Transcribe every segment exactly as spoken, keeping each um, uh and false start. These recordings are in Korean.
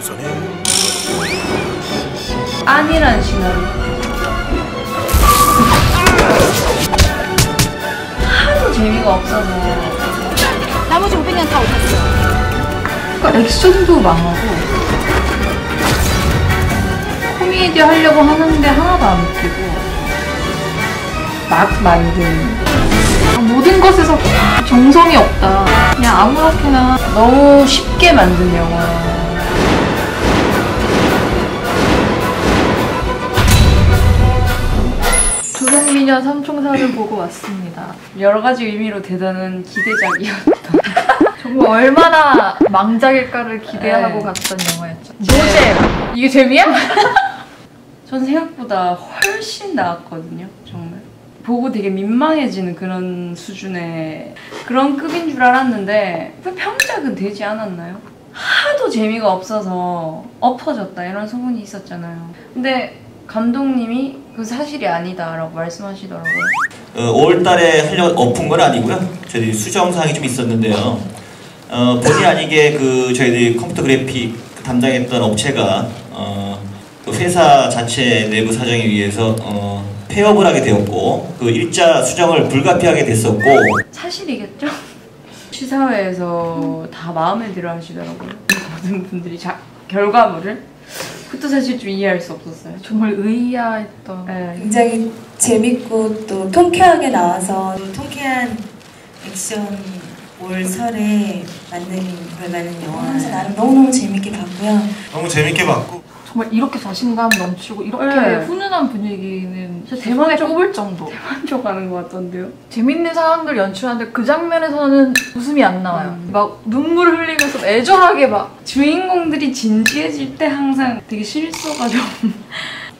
조선의 안이란 시나리오. 하도 재미가 없어서 나머지 오백 년 다 없었어. 그러니까 액션도 망하고 코미디 하려고 하는데 하나도 안 웃기고 막 만든 모든 것에서 정성이 없다. 그냥 아무렇게나 너무 쉽게 만든 영화. 조선미녀 삼총사를 보고 왔습니다. 여러 가지 의미로 대단한 기대작이었던. 정말 얼마나 망작일까를 기대하고 에이. 갔던 영화였죠. 노잼! 이게 재미야? 전 생각보다 훨씬 나았거든요. 정말. 보고 되게 민망해지는 그런 수준의 그런 급인 줄 알았는데 평작은 되지 않았나요? 하도 재미가 없어서 엎어졌다 이런 소문이 있었잖아요. 근데 감독님이 그 사실이 아니다 라고 말씀하시더라고요. 어, 오월 달에 하려고 엎은 건 아니고요. 저희 수정사항이 좀 있었는데요. 어, 본의 아니게 그 저희들이 컴퓨터 그래픽 담당했던 업체가 어, 그 회사 자체 내부 사정에 의해서 어, 폐업을 하게 되었고 그 일자 수정을 불가피하게 됐었고. 사실이겠죠? 시사회에서 음. 다 마음에 들어 하시더라고요. 모든 분들이 자, 결과물을. 그것도 사실 좀 이해할 수 없었어요. 정말 의아했던. 네. 굉장히 재밌고 또 통쾌하게 나와서 통쾌한 액션 올 설에 만든 그라는 영화에서 나름 너무너무 재밌게 봤고요. 너무 재밌게 봤고 정말 이렇게 자신감 넘치고 이렇게 네. 훈훈한 분위기는 진짜 대만에 꼽을 정도. 대만쪽 가는 것 같던데요? 재밌는 상황들 연출하는데 그 장면에서는 웃음이 안 나와요. 음. 막 눈물을 흘리면서 애절하게 막 주인공들이 진지해질 때 항상 되게 실소가 좀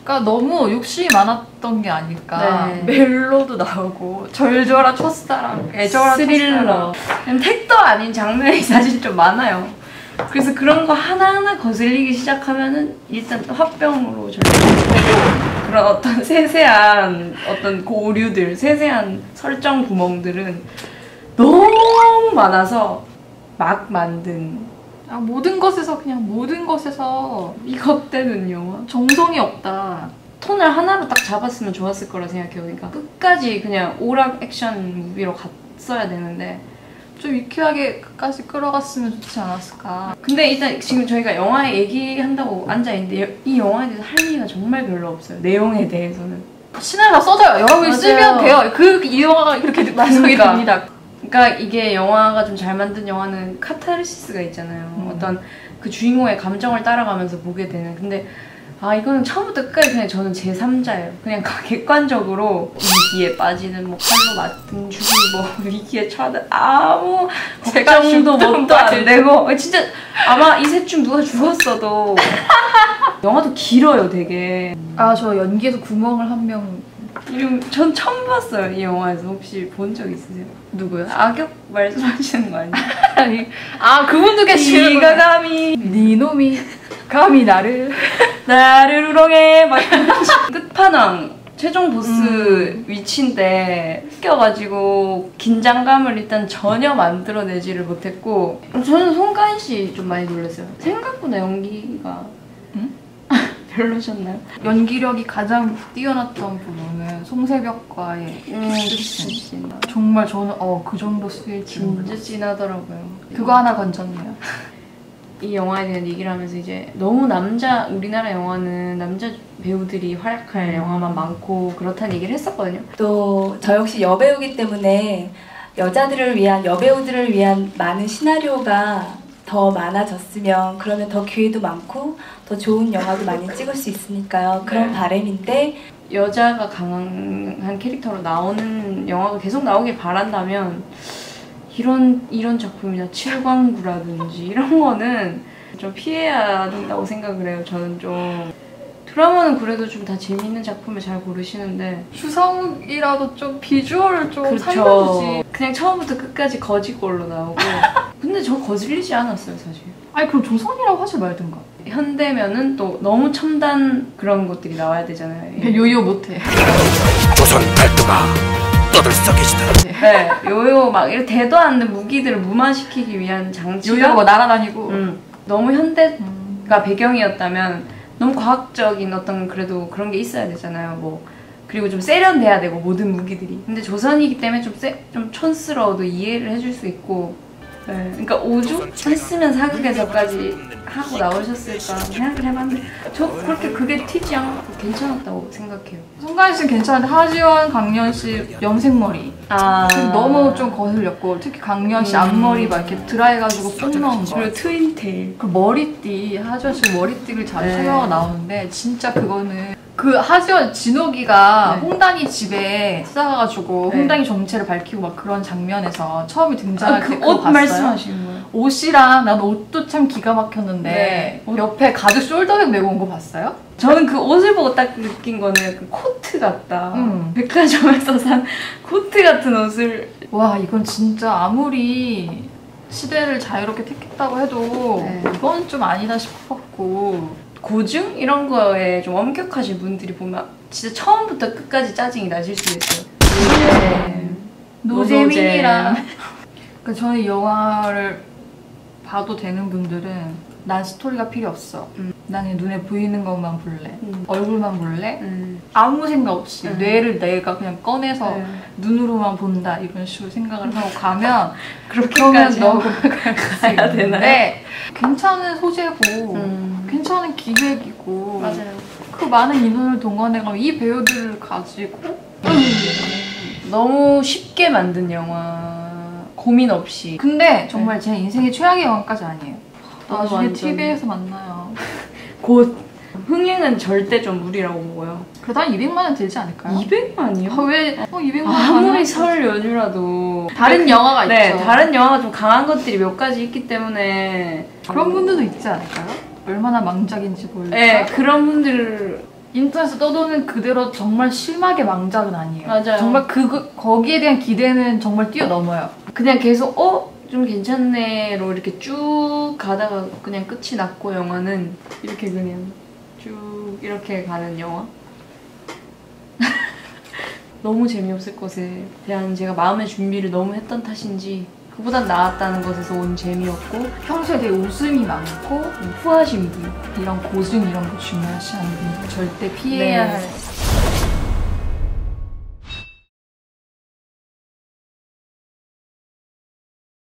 그러니까 너무 욕심이 많았던 게 아닐까. 네. 멜로도 나오고 절절한 첫사랑, 애절한 스릴러. 첫사랑. 택도 아닌 장면이 사실 좀 많아요. 그래서 그런 거 하나하나 거슬리기 시작하면은 일단 화병으로 절 그런 어떤 세세한 어떤 고류들, 세세한 설정 구멍들은 너무 많아서 막 만든 아, 모든 것에서 그냥 모든 것에서 이것대는 영화 정성이 없다. 톤을 하나로 딱 잡았으면 좋았을 거라 생각해요. 그러니까 끝까지 그냥 오락 액션 무비로 갔어야 되는데 좀 유쾌하게 끝까지 끌어갔으면 좋지 않았을까. 근데 일단 지금 저희가 영화에 얘기한다고 앉아있는데 이 영화에 대해서 할 얘기가 정말 별로 없어요. 내용에 대해서는 시나리오가 써져요. 여러분이 쓰면 돼요. 그 이 영화가 이렇게 완성이 됩니다. 그러니까 이게 영화가 좀 잘 만든 영화는 카타르시스가 있잖아요. 음. 어떤 그 주인공의 감정을 따라가면서 보게 되는. 근데 아 이거는 처음부터 끝까지 그냥 저는 제삼자예요. 그냥 객관적으로 위기에 빠지는 뭐 칼로 맞든 죽은 뭐 위기에 처하든 아무 걱정도 뭣도 안 되고 진짜 아마 이 셋 중 누가 죽었어도 영화도 길어요 되게. 아 저 연기에서 구멍을 한 명 이름 전 처음 봤어요. 이 영화에서 혹시 본 적 있으세요? 누구요? 악역 말씀하시는 거 아니에요? 아 그분도 계시는구나. 니가 감히 니놈이 감히 나를 나를 우롱해 막 끝판왕 최종 보스 음. 위치인데 웃겨가지고 긴장감을 일단 전혀 만들어내지를 못했고 저는 송가인 씨 좀 많이 놀랐어요. 생각보다 연기가 응? 별로셨나요? 연기력이 가장 뛰어났던 부분은 송새벽과의 진주씬. 음, 정말 저는 어 그 정도 쓰일 줄은 진주씬 하더라고요. 그거 하나 건졌네요. 이 영화에 대한 얘기를 하면서 이제 너무 남자, 우리나라 영화는 남자 배우들이 활약할 영화만 많고 그렇다는 얘기를 했었거든요. 또 저 역시 여배우기 때문에 여자들을 위한, 여배우들을 위한 많은 시나리오가 더 많아졌으면 그러면 더 기회도 많고 더 좋은 영화도 많이 찍을 수 있으니까요. 그런 바람인데 여자가 강한 캐릭터로 나오는 영화가 계속 나오길 바란다면 이런 이런 작품이나 칠광구라든지 이런 거는 좀 피해야 된다고 생각을 해요. 저는 좀 드라마는 그래도 좀 다 재밌는 작품을 잘 고르시는데 주성이라도 좀 비주얼을 좀 그렇죠. 살려주지. 그냥 처음부터 끝까지 거지꼴로 나오고 근데 저 거슬리지 않았어요 사실. 아니 그럼 조선이라고 하지 말든가. 현대면은 또 너무 첨단 그런 것들이 나와야 되잖아요. 요요 못해. 조선 발등아 네, 요요 막 이렇게 대도 않는 무기들을 무마시키기 위한 장치가 요요가 날아다니고 음. 너무 현대 가 배경이었다면 너무 과학적인 어떤 그래도 그런 게 있어야 되잖아요. 뭐 그리고 좀 세련돼야 되고 모든 무기들이. 근데 조선이기 때문에 좀 세, 좀 촌스러워도 이해를 해줄 수 있고. 네. 그러니까 오죽 했으면 사극에서까지 하고 나오셨을까 생각을 해봤는데 저 그렇게 그게 튀지 않고 괜찮았다고 생각해요. 송가인 씨는 괜찮은데 하지원, 강예원 씨 염색머리 아 너무 좀 거슬렸고, 특히 강예원 씨 음. 앞머리 막 이렇게 드라이해가지고 뽕 넣은 거, 그리고 트윈테일 그 머리띠, 하지원 씨 머리띠를 잘 소화가 네. 나오는데 진짜 그거는 그 하지원 진옥이가 네. 홍당이 집에 찾아가가지고 네. 홍당이 정체를 밝히고 막 그런 장면에서 처음에 등장할 아, 그 때 그거 봤어요? 말씀하시는 거예요? 옷이랑 난 옷도 참 기가 막혔는데 네. 옆에 가죽 숄더백 메고 온 거 봤어요? 저는 그 옷을 보고 딱 느낀 거는 그 코트 같다. 음. 백화점에서 산 코트 같은 옷을. 와 이건 진짜 아무리 시대를 자유롭게 택했다고 해도 네. 이건 좀 아니다 싶었고, 고증? 이런 거에 좀 엄격하신 분들이 보면 진짜 처음부터 끝까지 짜증이 나실 수도 있어요. 네. 노잼이랑. 그러니까 저는 이 영화를 봐도 되는 분들은 난 스토리가 필요 없어. 음. 난 그냥 눈에 보이는 것만 볼래. 음. 얼굴만 볼래. 음. 아무 생각 없이 음. 뇌를 내가 그냥 꺼내서 음. 눈으로만 본다 이런 식으로 생각을 하고 가면 그렇게까지 너무 가야 되나요? 괜찮은 소재고 음. 괜찮은 기획이고 맞아요. 그 많은 인원을 동원해서 이 배우들을 가지고 음. 너무 쉽게 만든 영화, 고민 없이. 근데 정말 제 인생의 최악의 영화까지 아니에요. 나중에 완전... 티비에서 만나요. 곧 흥행은 절대 좀 무리라고 보고요. 그러다 한 이백만 원 들지 않을까요? 이백만이요? 아, 왜? 어, 이백만 원 아무리 설 연휴라도 다른 그, 영화가 네, 있죠. 다른 영화가 좀 강한 것들이 몇 가지 있기 때문에 그런 분들도 있지 않을까요? 얼마나 망작인지 모르죠. 네, 그런 분들 인터넷에서 떠도는 그대로 정말 심하게 망작은 아니에요. 맞아요. 정말 그 거기에 대한 기대는 정말 뛰어넘어요. 그냥 계속 어? 좀 괜찮네로 이렇게 쭉 가다가 그냥 끝이 났고, 영화는 이렇게 그냥 쭉 이렇게 가는 영화? 너무 재미없을 것에 대한 제가 마음의 준비를 너무 했던 탓인지 그보단 나았다는 것에서 온 재미였고, 평소에 되게 웃음이 많고 후하신 분, 이런 고증 이런 거 중요하시는 분들 절대 피해야 할 네.